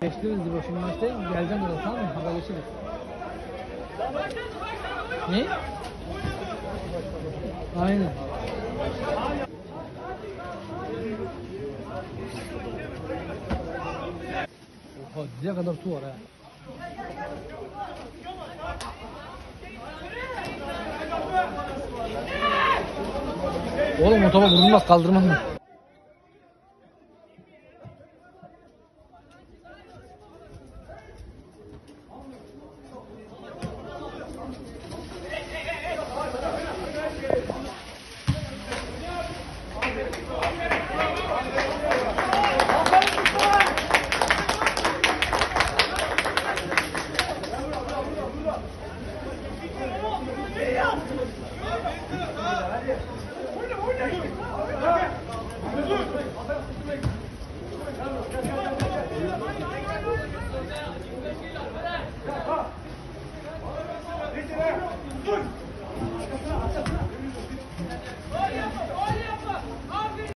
Geçtiğimiz gibi şu maçta geleceğim burada, tamam mı? Haberleşiriz. Ne? Aynen. Oha, diye kadar su var ha. Oğlum o topa vurulmaz, kaldırmaz mı?